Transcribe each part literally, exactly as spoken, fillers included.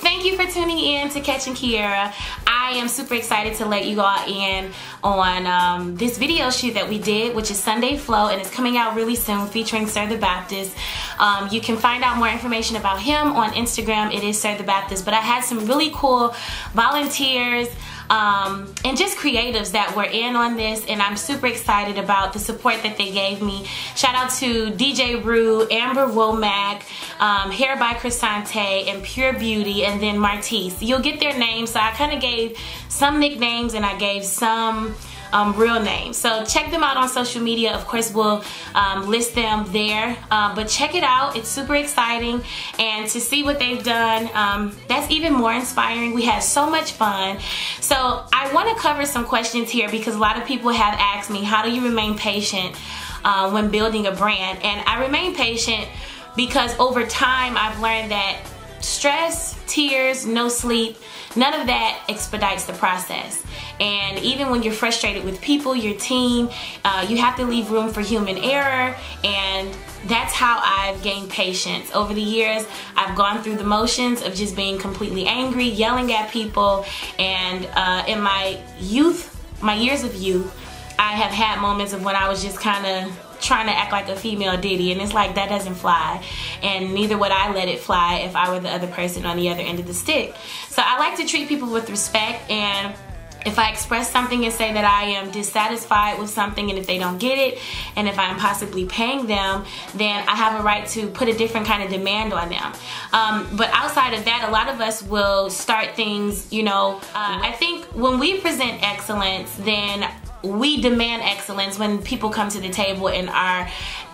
thank you for tuning in to Catching Kiara. I am super excited to let you all in on um, this video shoot that we did, which is Sunday Flow, and it's coming out really soon, featuring Sir the Baptist. Um, you can find out more information about him on Instagram. It is Sir the Baptist. But I had some really cool volunteers um, and just creatives that were in on this, and I'm super excited about the support that they gave me. Shout out to D J Rue, Amber Womack, um, Hair by Chrisante, and Pure Beauty, and then Martise. You'll get their names. So I kind of gave some nicknames and I gave some Um, real name. So check them out on social media. Of course, we'll um, list them there, uh, but check it out. It's super exciting, and to see what they've done, um, that's even more inspiring. We had so much fun. So I want to cover some questions here because a lot of people have asked me, how do you remain patient uh, when building a brand? And I remain patient because over time I've learned that stress, tears, no sleep, none of that expedites the process. And even when you're frustrated with people, your team, uh, you have to leave room for human error, and that's how I've gained patience. Over the years, I've gone through the motions of just being completely angry, yelling at people, and uh, in my youth, my years of youth, I have had moments of when I was just kind of trying to act like a female ditty, and it's like, that doesn't fly, and neither would I let it fly if I were the other person on the other end of the stick. So I like to treat people with respect, and if I express something and say that I am dissatisfied with something, and if they don't get it, and if I'm possibly paying them, then I have a right to put a different kind of demand on them. Um, but outside of that, a lot of us will start things, you know, uh, I think when we present excellence, then we demand excellence when people come to the table and are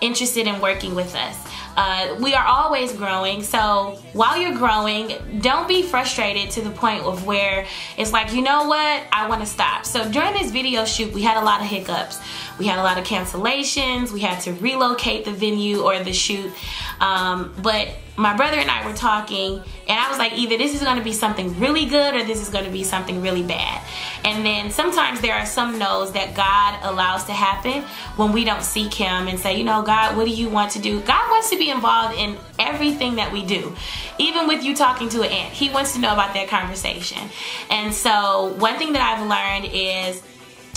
interested in working with us. Uh, we are always growing, so while you're growing, don't be frustrated to the point of where it's like, you know what, I want to stop. So during this video shoot, we had a lot of hiccups. We had a lot of cancellations. We had to relocate the venue or the shoot, um, but my brother and I were talking, and I was like, either this is going to be something really good or this is going to be something really bad. And then sometimes there are some no's that God allows to happen when we don't seek him and say, you know, God, what do you want to do? God wants to be involved in everything that we do. Even with you talking to an aunt, he wants to know about that conversation. And so one thing that I've learned is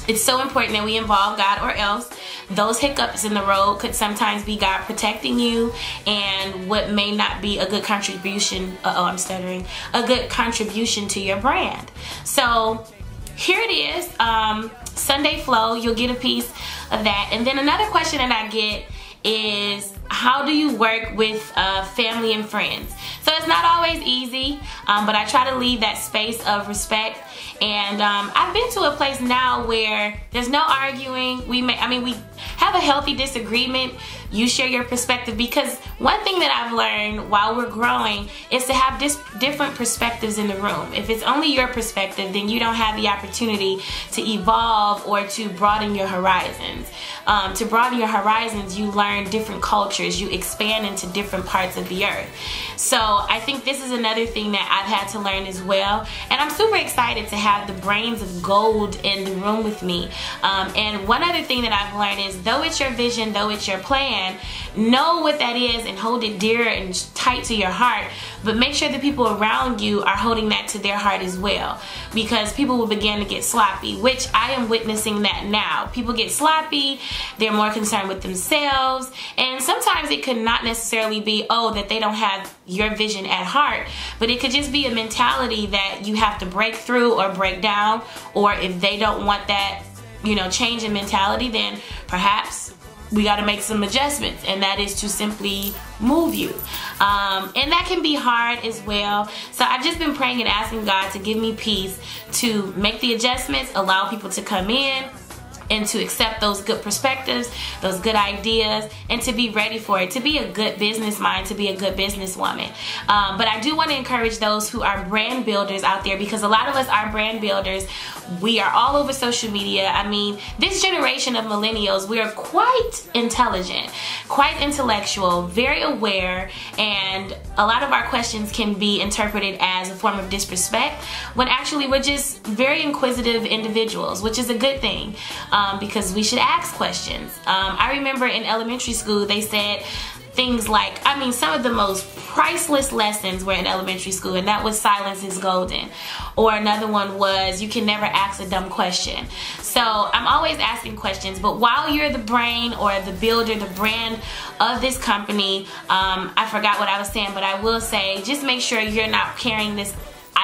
it's so important that we involve God, or else those hiccups in the road could sometimes be God protecting you, and what may not be a good contribution, uh-oh, I'm stuttering, a good contribution to your brand. So here it is, um, Sunday Flow. You'll get a piece of that. And then another question that I get is, how do you work with uh, family and friends? So it's not always easy, um, but I try to leave that space of respect. And um, I've been to a place now where there's no arguing. We may, I mean, we have a healthy disagreement. You share your perspective, because one thing that I've learned while we're growing is to have dis different perspectives in the room. If it's only your perspective, then you don't have the opportunity to evolve or to broaden your horizons. Um, to broaden your horizons, you learn different cultures. You expand into different parts of the earth. So I think this is another thing that I've had to learn as well. And I'm super excited to have the brains of gold in the room with me. Um, and one other thing that I've learned is, though it's your vision, though it's your plan, know what that is and hold it dear and tight to your heart, but make sure the people around you are holding that to their heart as well, because people will begin to get sloppy, which I am witnessing that now. People get sloppy, they're more concerned with themselves, and sometimes it could not necessarily be, oh, that they don't have your vision at heart, but it could just be a mentality that you have to break through or break down, or if they don't want that, you know, change in mentality, then perhaps we got to make some adjustments, and that is to simply move you. Um, and that can be hard as well. So I've just been praying and asking God to give me peace to make the adjustments, allow people to come in, and to accept those good perspectives, those good ideas, and to be ready for it, to be a good business mind, to be a good businesswoman. Um, but I do want to encourage those who are brand builders out there, because a lot of us are brand builders. We are all over social media. I mean, this generation of millennials, we are quite intelligent, quite intellectual, very aware, and a lot of our questions can be interpreted as a form of disrespect, when actually we're just very inquisitive individuals, which is a good thing. Um, Um, because we should ask questions. Um, I remember in elementary school they said things like, I mean, some of the most priceless lessons were in elementary school, and that was silence is golden. Or another one was you can never ask a dumb question. So I'm always asking questions, but while you're the brain or the builder, the brand of this company, um, I forgot what I was saying, but I will say just make sure you're not carrying this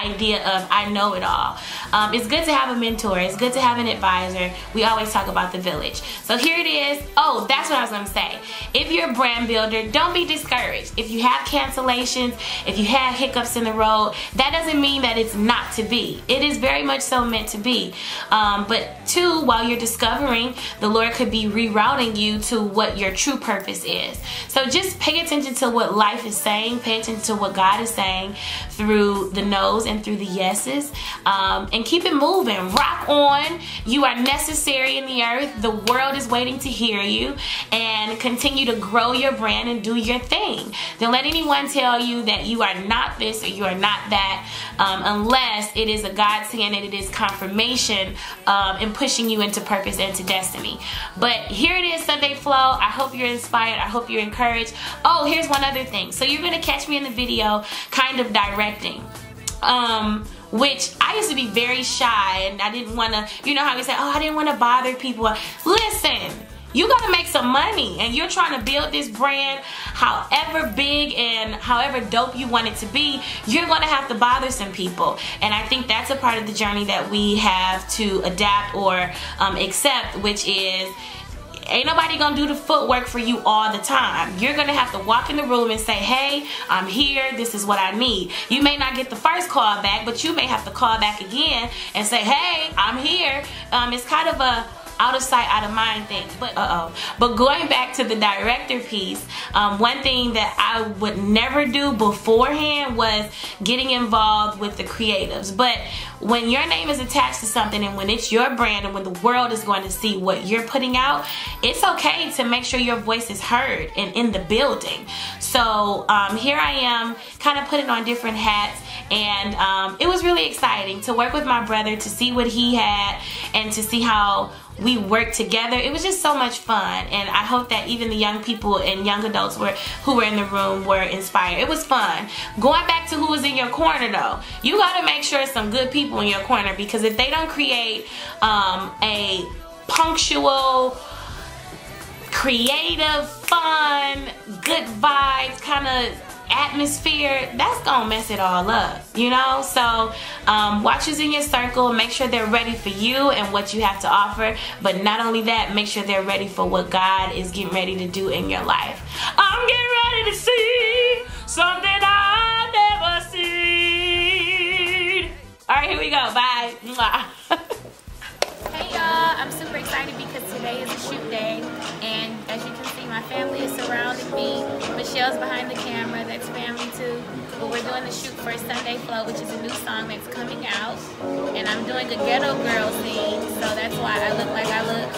idea of I know it all. Um, it's good to have a mentor. It's good to have an advisor. We always talk about the village. So here it is. Oh, that's what I was gonna say. If you're a brand builder, don't be discouraged. If you have cancellations, if you have hiccups in the road, that doesn't mean that it's not to be. It is very much so meant to be. Um, but two, while you're discovering, the Lord could be rerouting you to what your true purpose is. So just pay attention to what life is saying. Pay attention to what God is saying through the nose and through the yeses, um, and keep it moving. Rock on. You are necessary in the earth. The world is waiting to hear you, and continue to grow your brand and do your thing. Don't let anyone tell you that you are not this or you are not that, um, unless it is a godsend and it is confirmation um, and pushing you into purpose and to destiny. But here it is, Sunday Flow. I hope you're inspired. I hope you're encouraged. Oh, here's one other thing. So you're gonna catch me in the video kind of directing. Um, which I used to be very shy, and I didn't want to, you know how we say, oh, I didn't want to bother people. Listen, you gotta make some money, and you're trying to build this brand however big and however dope you want it to be. You're gonna have to bother some people, and I think that's a part of the journey that we have to adapt or um, accept, which is ain't nobody gonna do the footwork for you all the time. You're gonna have to walk in the room and say, hey, I'm here, this is what I need. You may not get the first call back, but you may have to call back again and say, hey, I'm here. Um, it's kind of a out of sight, out of mind thing. But uh oh. But going back to the director piece, um, one thing that I would never do beforehand was getting involved with the creatives. But when your name is attached to something, and when it's your brand, and when the world is going to see what you're putting out, it's okay to make sure your voice is heard and in the building. So um, here I am, kind of putting on different hats, and um, it was really exciting to work with my brother, to see what he had and to see how we worked together. It was just so much fun, and I hope that even the young people and young adults were who were in the room were inspired. It was fun. Going back to who was in your corner though, you gotta make sure some good people in your corner, because if they don't create um, a punctual, creative, fun, good vibes kind of atmosphere, that's gonna mess it all up, you know. So um, watch who's in your circle, make sure they're ready for you and what you have to offer, but not only that, make sure they're ready for what God is getting ready to do in your life. I'm getting ready to see something I never seen. All right, here we go. Bye. Hey y'all, I'm super excited because today is a shoot day, and as you can see, my family is surrounding me. Michelle's behind the camera, that's family too. But we're doing the shoot for Sunday Flow, which is a new song that's coming out. And I'm doing a ghetto girl scene, so that's why I look like I look.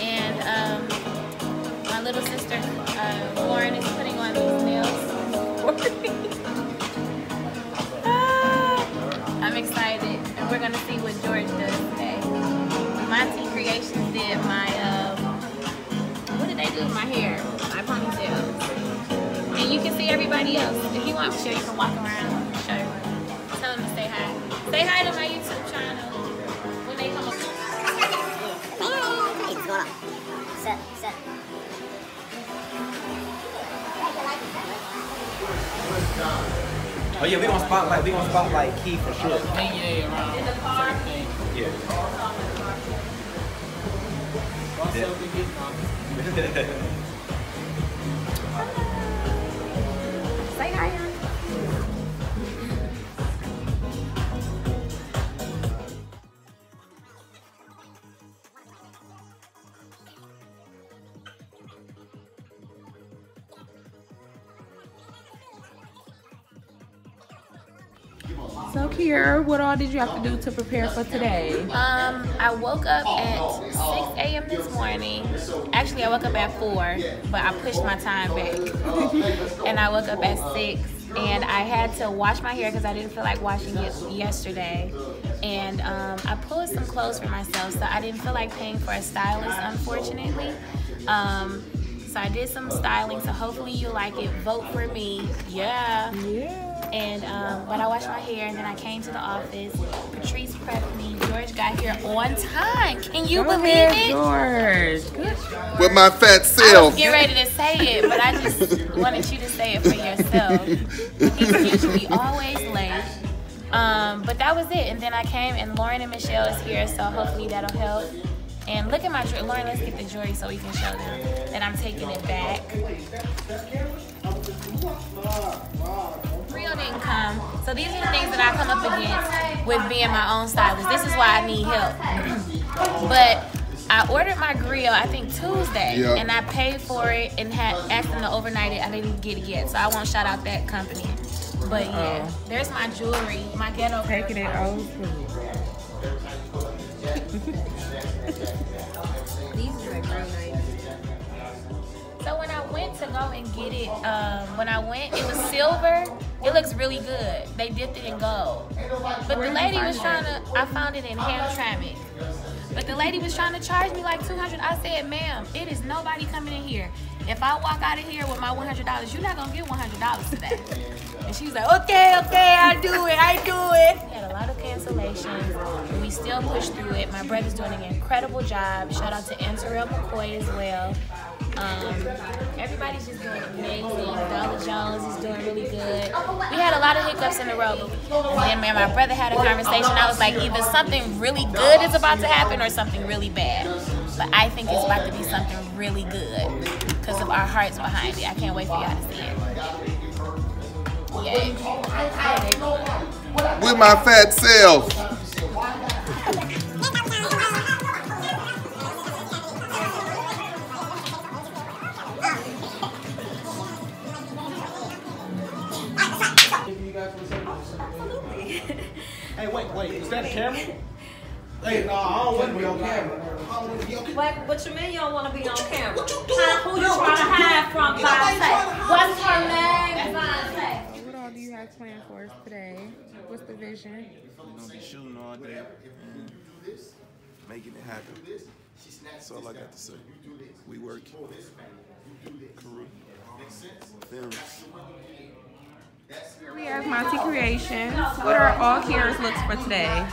And um, my little sister, uh, Lauren, is putting on these nails for me. ah, I'm excited, and we're gonna see what George does today. Monty's Creation did my, uh, what did they do with my hair? My ponytail. And you can see everybody else. If you want, I'm sure you can walk around. Show you. Tell them to say hi. Say hi to my YouTube channel when they come up. Hey, what's going on? What's up? What's up? Oh yeah, we gonna spotlight. We gonna spotlight Key for sure. Yeah, around. In the car. Yeah. Say hi, y'all. So, Kiara, what all did you have to do to prepare for today? Um, I woke up at six A M this morning. Actually, I woke up at four, but I pushed my time back. And I woke up at six, and I had to wash my hair because I didn't feel like washing it yesterday. And um, I pulled some clothes for myself, so I didn't feel like paying for a stylist, unfortunately. Um, So I did some styling, so hopefully you like it. Vote for me. Yeah. Yeah. And um, but I washed my hair and then I came to the office. Patrice prepped me. George got here on time. Can you Go believe ahead, it? George. Good. With my fat self. I was getting ready to say it, but I just wanted you to say it for yourself. He's usually always late. Um, but that was it. And then I came and Lauren and Michelle is here, so hopefully that'll help. And look at my jewelry. Lauren, let's get the jewelry so we can show them that I'm taking it back. Rio didn't come. So these are the things that I come up against with being my own stylist. This is why I need help. But I ordered my grill, I think Tuesday, yep. and I paid for it and had asked them to overnight it. I didn't get it yet, so I won't shout out that company. But yeah, there's my jewelry, my ghetto. Taking it over. These are like real nice. So when I went to go and get it, um, when I went, it was silver. It looks really good. They dipped it in gold. But the lady was trying to, I found it in Hamtramck. But the lady was trying to charge me like two hundred dollars. I said, ma'am, it is nobody coming in here. If I walk out of here with my one hundred dollars, you're not going to get one hundred dollars today. And she was like, okay, okay, I do it, I do it. We had a lot of cancellations. We still pushed through it. My brother's doing an incredible job. Shout out to Antarell McCoy as well. Um, everybody's just doing amazing. Dolan Jones is doing really good. We had a lot of hiccups in the road. And man, my brother had a conversation. I was like, either something really good is about to happen or something really bad. But I think it's about to be something really good because of our hearts behind it. I can't wait for y'all to see it. Yay. With my fat self. Absolutely. Hey, wait, wait, is that a camera? Hey, no, I don't want to be on camera. What, what you mean you don't want to be on camera? What you doing? Who you trying to hide from, Vontae? What's her name, Vontae? What all do you have planned for us today? What's the vision? We're going to be shooting all day and making it happen. That's all I got to say. We work. Career. Films. Here we have Monty's Creation. What are all Kiara's looks for today?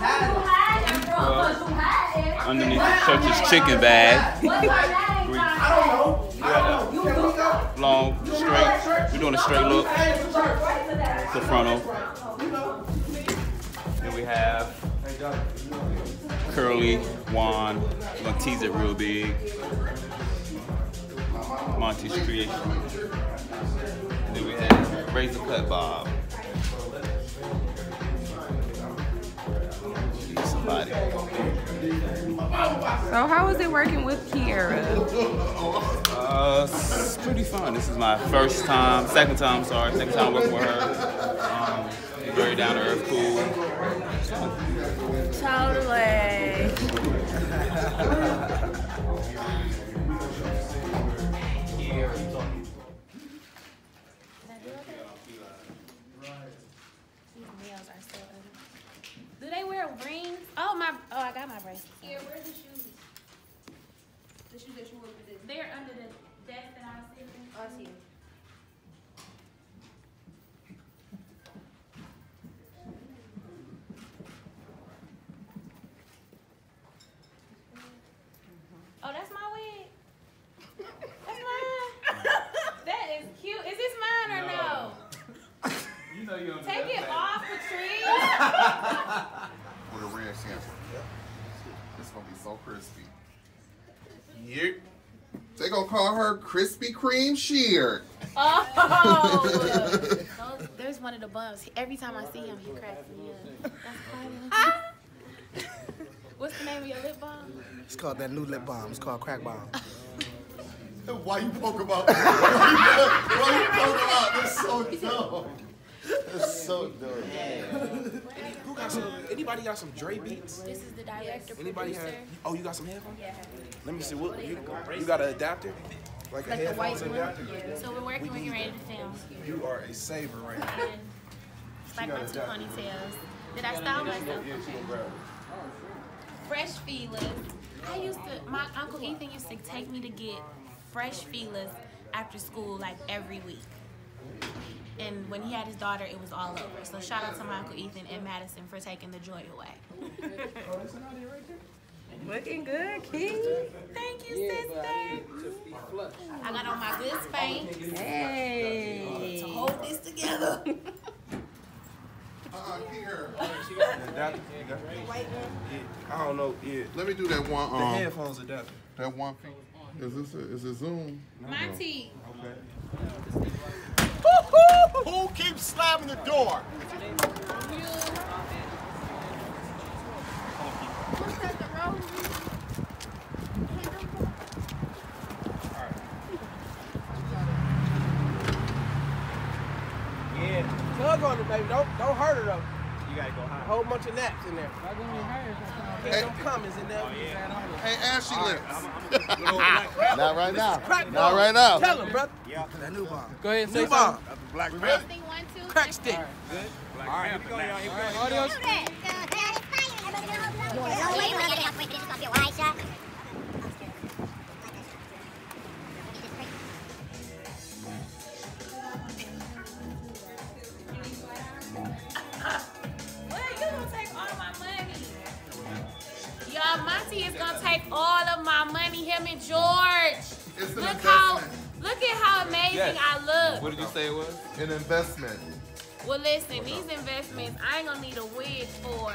Well, underneath the church's chicken bag. we, long, straight. We're doing a straight look. The frontal. Then we have curly, wand, Martise it real big. Monty's Creation. And then we have razor cut bob. Somebody. So how is it working with Kiara? Uh, it's pretty fun. This is my first time, second time, sorry, second time working with her. Um, very down to earth, cool. Totally. Do they wear rings? Oh my! Oh, I got my bracelet. Yeah, where's the shoes? The shoes that you wore for this? They're under the desk that I'm sitting. Oh, I see. Oh, that's my wig. That's mine. That is cute. Is this mine or no? no? You know you don't. Take it off, Patrice. With a red shampoo. Yep. It's gonna be so crispy. Yep. They gonna call her Krispy Kreme Sheard. Oh. Those, there's one of the bums. Every time I see him, he cracks me up. That's funny. What's the name of your lip balm? It's called that new lip balm. It's called Crack Balm. Why you poke about? Why you poke about? That's so dumb. That's so dumb. Any, who got some, anybody got some Dre beats? This is the director. Anybody have? Oh, you got some headphones? Yeah. Let me see. What you, you got? An adapter? Like, like a headphones adapter? Yeah. So we're working we when you're ready to film. You are a saver right now. Like my two ponytails. Did I style myself? Yeah, okay. Fresh feelers. I used to. My uncle Ethan used to take me to get fresh feelers after school like every week. And when he had his daughter, it was all over. So shout out to my Uncle Ethan and Madison for taking the joy away. Looking good, King. Thank you, sister. I got on my good spank. Hey. To hold this together. Uh, here. I don't know. Yeah. Let me do that one. Um, the headphones adapter. That one thing. Is this a, is it Zoom? Monty. Okay. Who keeps slamming the door? You. Yeah. Tug on it, baby. Don't don't hurt her though. You gotta go high. A whole bunch of naps in there. Hey, no comments in there. Oh, yeah. Hey, Ashley lips. Right, I'm, I'm like, not right now. Crack not right now. Tell him, brother. Yeah. That new bomb. Go ahead and say something. Black rabbit. Crack stick. All right. Good. Black All right. Here we go, y'all. Here we go. Audio. Monty is gonna take all of my money, him and George. It's an look investment. How, look at how amazing yes. I look. What did you say it was? An investment. Well, listen, What's these up? investments, I ain't gonna need a wig for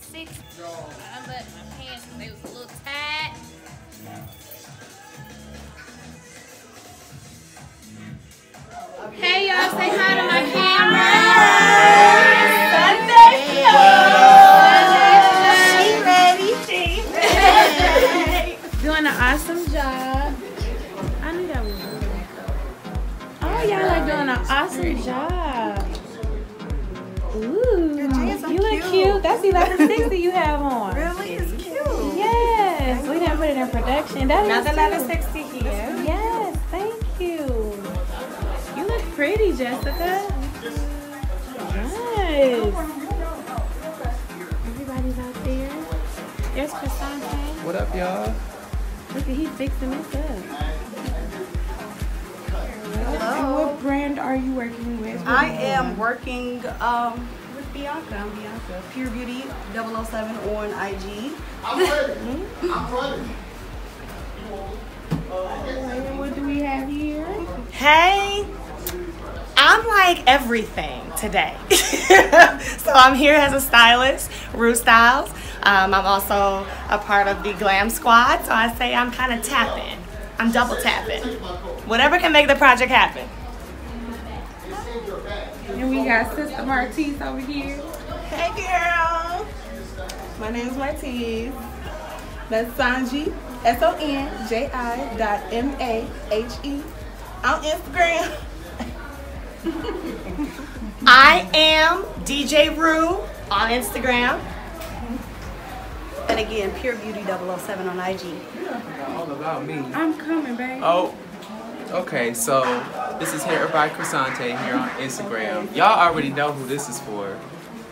six. I unbuttoned my pants because they was a little tight. Hey, y'all, say hi to my camera. Sunday Flow. Doing an awesome job. I knew that was good. Oh, y'all like doing an awesome job. Ooh, you look cute. cute. That's eleven sixty you have on. Really? It's cute. Yes, we didn't put it in production. That is not the eleven sixty here. Yes, thank you. You look pretty, Jessica. Nice. Everybody's out there. There's Cassante. What up, y'all? Look at, he's fixing this up. And what brand are you working with? I am working um, with Bianca. I'm Bianca. Pure Beauty double oh seven on I G. I'm ready. I'm ready. And what do we have here? Hey. I'm like everything today. So I'm here as a stylist, Rue Styles. Um, I'm also a part of the Glam Squad, so I say I'm kind of tapping. I'm double tapping. Whatever can make the project happen. And we got Sister Martise over here. Hey girl. My name's Martise. That's Sanji, S O N J I dot M A H E on Instagram. I am D J Rue on Instagram. And again, Pure Beauty double oh seven on I G. All about me. I'm coming, babe. Oh, okay. So this is Hair by Chrisante here on Instagram. Y'all already know who this is for.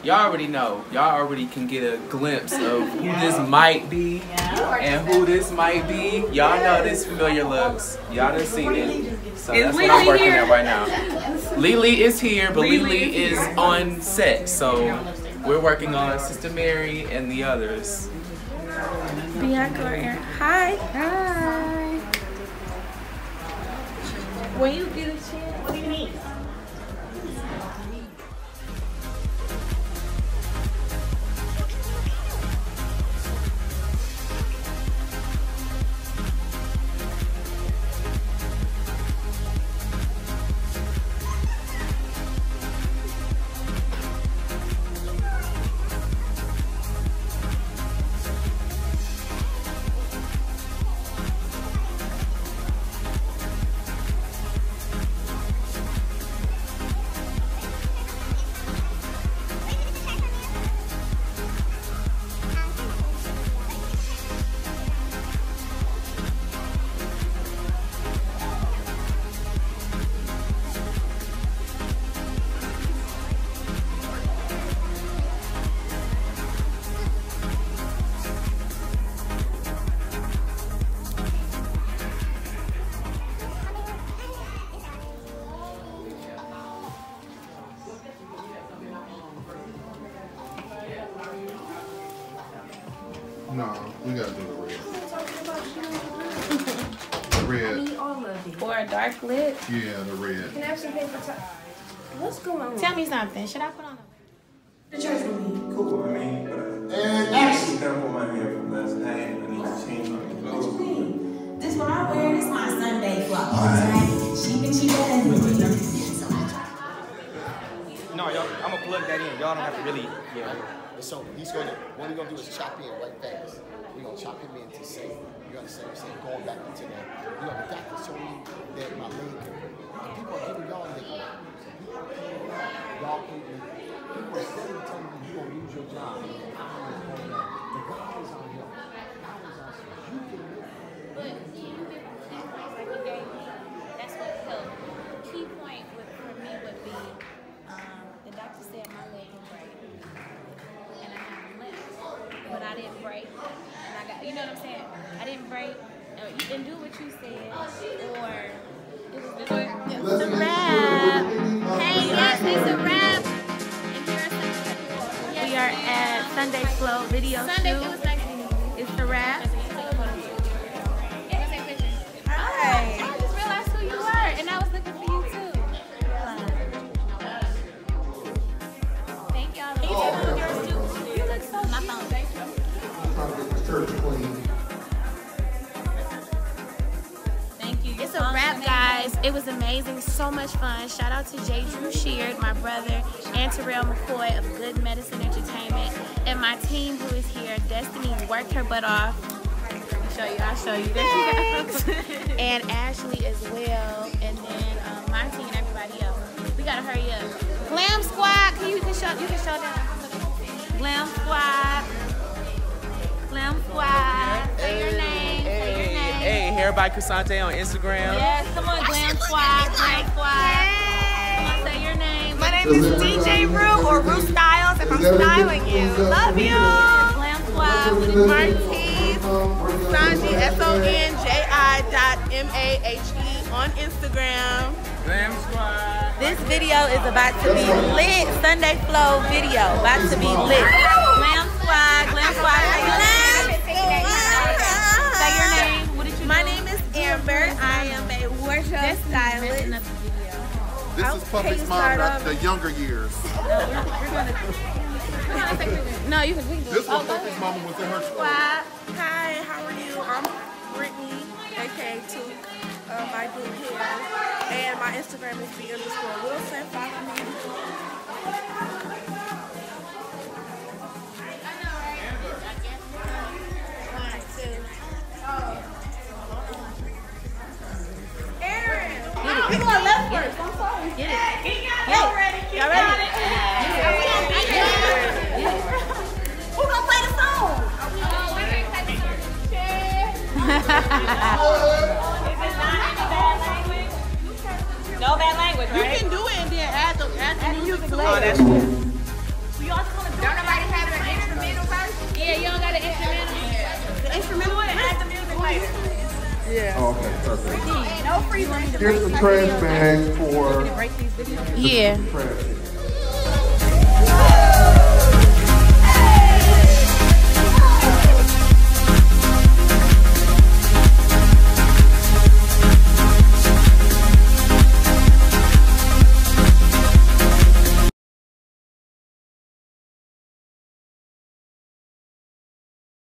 Y'all already know. Y'all already can get a glimpse of who yeah. this might be yeah. and who this might be. Y'all know this familiar looks. Y'all done seen it. So that's what I'm working at right now. Lily is here, but Lily is on set. So we're working on Sister Mary and the others. Bianca or Aaron. Hi. Hi. When you get a chance, what do you need? No, we gotta do the red. The red. I need all of it. Or a dark lip? Yeah, the red. Can I have some paper towel? What's going on? Tell me something. Should I put on a... The dress would be cool with me, but I actually done put my hair from last night. I need to change my clothes. This what I wear is my Sunday Flow. Right? Sheep and she does. So I try. No, y'all, I'm gonna plug that in. Y'all don't have to really, you know. So he's gonna, what we're gonna do is chop in right fast. We're gonna chop him in to say, you understand what I'm saying? Going back into that. You know, the doctor told me that my leg can break. And people are giving y'all leg. Y'all can be, people are steadily telling you you're gonna lose your job. The God is on y'all. God is on you. You can live. But see, you get key points like you gave me. That's what helped. The key point would, for me would be, um, the doctor said my leg can break. But I didn't break, and I got, you know what I'm saying? I didn't break, or you didn't do what you said, or it was the door. It's a wrap. Hey, yes, it's a wrap. And here are some people. Yes, we are at Sunday Flow Video Sunday, shoot. It was like, it's the wrap. Hi. I just realized who you were, and I was looking for you too. Thank y'all. Thank you. You look so cute. My phone. Thank you. It's a wrap, guys. It was amazing. So much fun. Shout out to J. Drew Sheard, my brother, Antarell McCoy of Good Medicine Entertainment, and my team who is here. Destiny worked her butt off. I'll show you. I'll show you. Thanks. And Ashley as well. And then um, my team and everybody else. We gotta hurry up. Glam Squad. Can you, you can show? You can show them. Glam Squad. Glam Squad, say your name, hey, say your name. Hey, Hair by Chrisante on Instagram. Yes, come on, Glam Squad, Glam Squad. Come on, say your name. My name is D J Rue, or Rue Styles, if I'm styling you. Love you. Glam Squad with Martise, Sanji, S O N J I dot M A H E on Instagram. Glam Squad. This video is about to be lit. Sunday Flow video, about to be lit. Glam Squad, Glam Squad, say your name. Your name? What did you My know? name is Amber. I am a wardrobe stylist. This is Puppies Mama, the younger years. No, we're, we're gonna, we're gonna take pictures. No, you can do it. This oh, was Puppies Mama was in her school. Hi, how are you? I'm Brittany, aka Tuk. Um, I do hair, and my Instagram is the underscore Wilson. Follow me. Get it. Y'all ready? Y'all ready? Who gonna play the song? Oh, we're gonna play the song. Is it not bad language? No bad language, right? You can do it and then add the add the music later. We all gonna do it. Don't nobody have an instrumental version? Yeah, you don't got an instrumental. The instrumental and add the music later. Yeah. Oh, okay, perfect. No free. Here's the trash bag for. Yeah.